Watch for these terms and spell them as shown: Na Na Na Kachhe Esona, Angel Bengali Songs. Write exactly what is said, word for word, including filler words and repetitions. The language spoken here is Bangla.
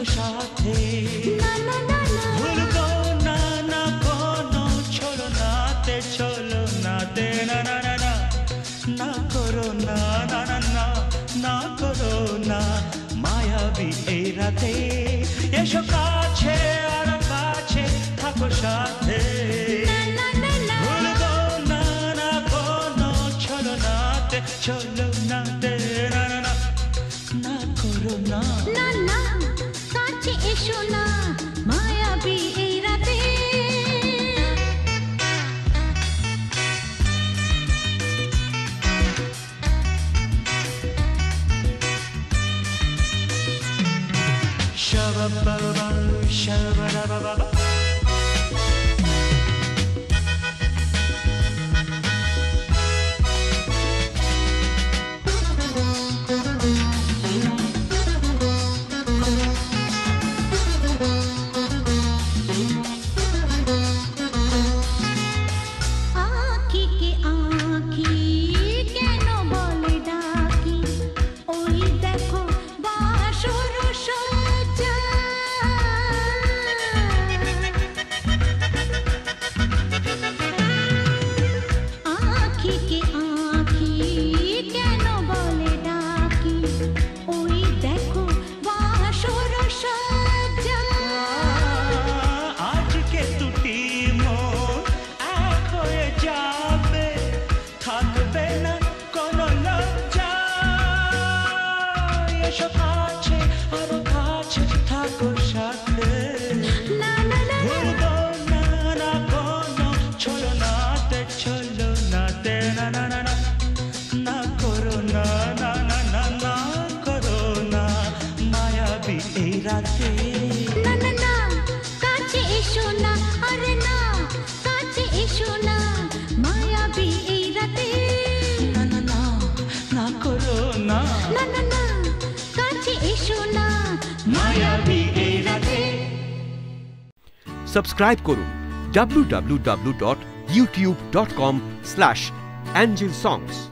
सबको साथे, ना ना ना ना भूलको ना ना कोनो छोड़ो ना ते छोड़ो ना ते ना ना ना ना ना करो ना ना ना ना ना करो ना মায়াবী এই রাতে এসো কাছে আর কাছে থাকো সাথে ভুলবো না না কোনো ছলো নাতে ছলো নাতে না না না না করো না না না কাছে এসো না মায়াবী এই রাতে ba ba ba shaba ba ba ba না না না কাছে এসো না আরে না কাছে এসো না মায়াবী এই রাতে না না না না করো না না না না কাছে এসো না মায়াবী এই রাতে সাবস্ক্রাইব করুন W W W dot YouTube dot com slash angel সংস।